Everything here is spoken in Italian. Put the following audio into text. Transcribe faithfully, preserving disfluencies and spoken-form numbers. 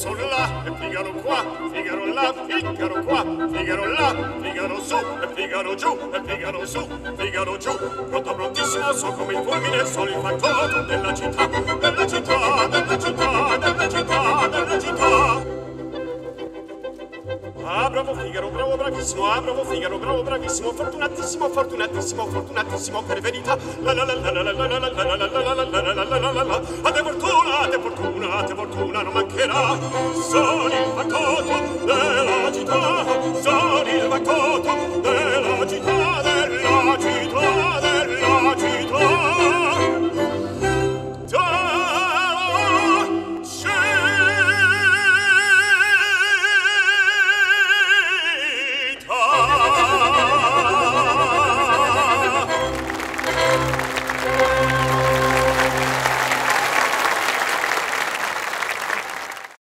sono là e Figaro qua, Figaro là, Figaro qua, Figaro là, Figaro su e Figaro giù e Figaro su, Figaro giù. Pronto prontissimo, so come il fulmine, sono il fattore della città, della città, della città, della città, della città. Ah, bravo Figaro, bravo, bravissimo, ah, bravo Figaro, bravo, bravissimo, fortunatissimo, fortunatissimo, fortunatissimo, per verità. La la la la la la la la la la la la la la la la la. A te fortuna, a te fortuna, a te fortuna non mancherà. Sono il Makoto della città, sono il Makoto della città.